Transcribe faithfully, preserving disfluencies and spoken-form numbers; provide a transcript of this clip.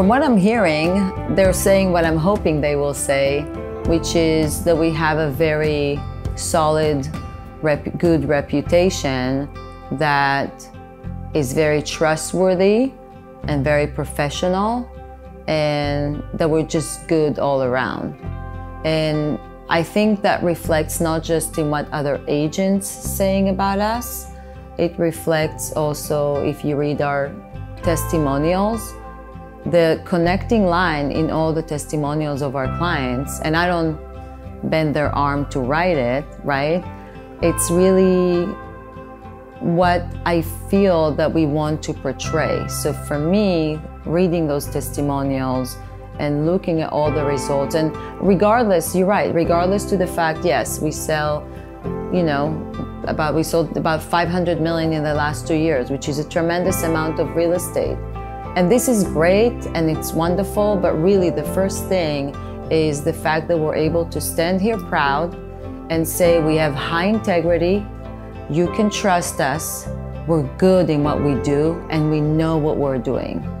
From what I'm hearing, they're saying what I'm hoping they will say, which is that we have a very solid, rep- good reputation that is very trustworthy and very professional, and that we're just good all around. And I think that reflects not just in what other agents saying about us, it reflects also, if you read our testimonials, the connecting line in all the testimonials of our clients, and I don't bend their arm to write it, right? It's really what I feel that we want to portray. So for me, reading those testimonials and looking at all the results, and regardless, you're right, regardless to the fact, yes, we sell, you know, about, we sold about five hundred million in the last two years, which is a tremendous amount of real estate. And this is great and it's wonderful, but really the first thing is the fact that we're able to stand here proud and say we have high integrity, you can trust us, we're good in what we do, and we know what we're doing.